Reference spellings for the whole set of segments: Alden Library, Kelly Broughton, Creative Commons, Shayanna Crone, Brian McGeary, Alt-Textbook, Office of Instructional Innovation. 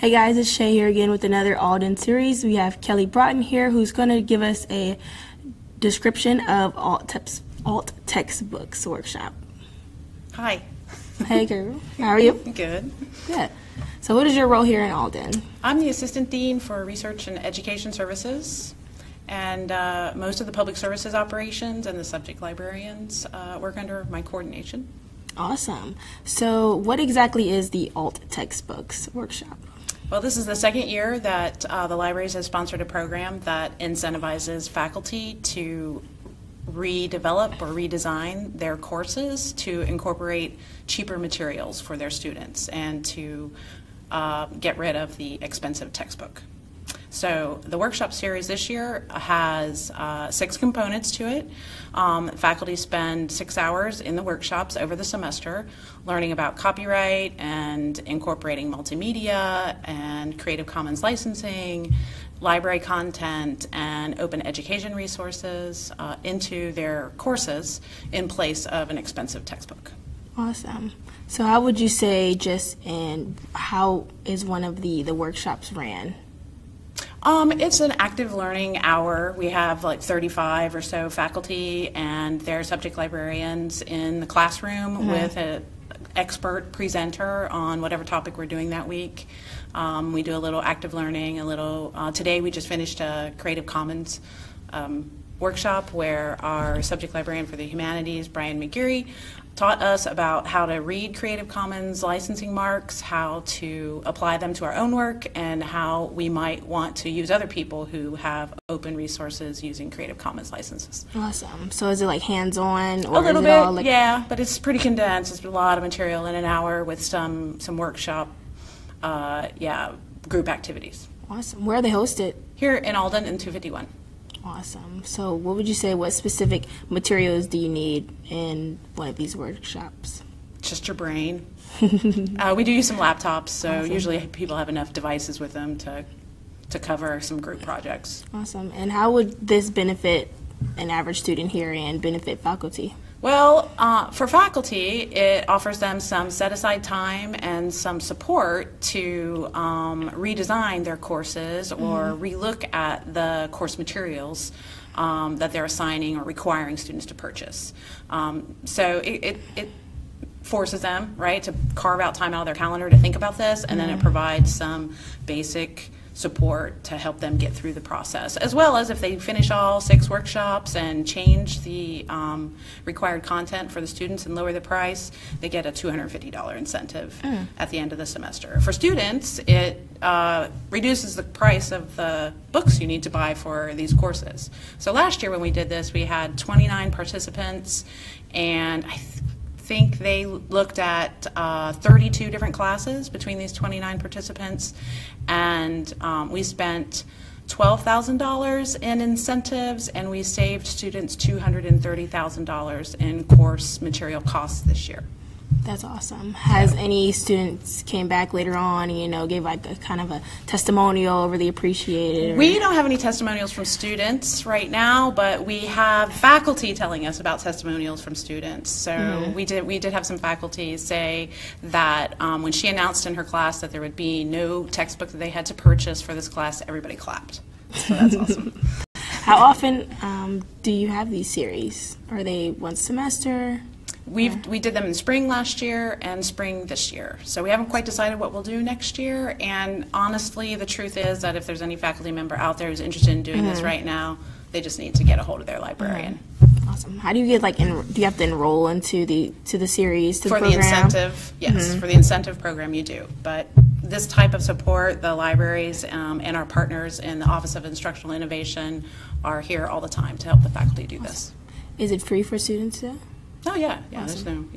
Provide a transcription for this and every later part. Hey guys, it's Shay here again with another Alden series. We have Kelly Broughton here who's going to give us a description of alt textbooks workshop. Hi. Hey girl, how are you? Good. Good. So what is your role here in Alden? I'm the Assistant Dean for Research and Education Services, and most of the public services operations and the subject librarians work under my coordination. Awesome. So what exactly is the alt textbooks workshop? Well, this is the second year that the libraries have sponsored a program that incentivizes faculty to redevelop or redesign their courses to incorporate cheaper materials for their students and to get rid of the expensive textbook. So the workshop series this year has 6 components to it. Faculty spend 6 hours in the workshops over the semester learning about copyright and incorporating multimedia and Creative Commons licensing, library content, and open education resources into their courses in place of an expensive textbook. Awesome. So how would you say how is one of the workshops ran? It's an active learning hour. We have like 35 or so faculty and their subject librarians in the classroom with an expert presenter on whatever topic we're doing that week. We do a little active learning, today we just finished a Creative Commons workshop where our subject librarian for the humanities, Brian McGeary, taught us about how to read Creative Commons licensing marks, how to apply them to our own work, and how we might want to use other people who have open resources using Creative Commons licenses. Awesome. So is it like hands-on? Or a little bit, yeah, but it's pretty condensed. It's a lot of material in an hour with some workshop, group activities. Awesome. Where are they hosted? Here in Alden in 251. Awesome. So what would you say, what specific materials do you need in one of these workshops? Just your brain. We do use some laptops, so Usually people have enough devices with them to cover some group projects. Awesome. And how would this benefit an average student here and benefit faculty? Well, for faculty, it offers them some set-aside time and some support to redesign their courses or relook at the course materials that they're assigning or requiring students to purchase. So it forces them, right, to carve out time out of their calendar to think about this, and then it provides some basic support to help them get through the process, as well as if they finish all 6 workshops and change the required content for the students and lower the price, they get a $250 incentive at the end of the semester. For students, it reduces the price of the books you need to buy for these courses. So last year when we did this, we had 29 participants, and I think they looked at 32 different classes between these 29 participants, and we spent $12,000 in incentives, and we saved students $230,000 in course material costs this year. That's awesome. Has any students came back later on and, gave like a kind of a testimonial over the appreciated? We don't have any testimonials from students right now, but we have faculty telling us about testimonials from students. So we did have some faculty say that when she announced in her class that there would be no textbook that they had to purchase for this class, everybody clapped. So that's awesome. How often do you have these series? Are they once semester? We did them in spring last year and spring this year. So we haven't quite decided what we'll do next year. And honestly, the truth is that if there's any faculty member out there who's interested in doing this right now, they just need to get a hold of their librarian. Awesome. How do you get do you have to enroll into the series for the incentive? Yes, for the incentive program you do. But this type of support, the libraries and our partners in the Office of Instructional Innovation are here all the time to help the faculty do this. Is it free for students though? Oh, yeah, awesome.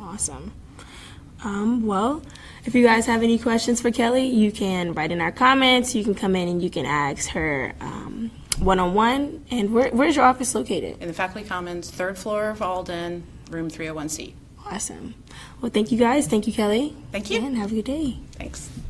Awesome. Well, if you guys have any questions for Kelly, you can write in our comments, you can come in and you can ask her one-on-one. And where's your office located? In the Faculty Commons, 3rd floor of Alden, room 301C. Awesome. Well, thank you guys. Thank you, Kelly. Thank you. And have a good day. Thanks.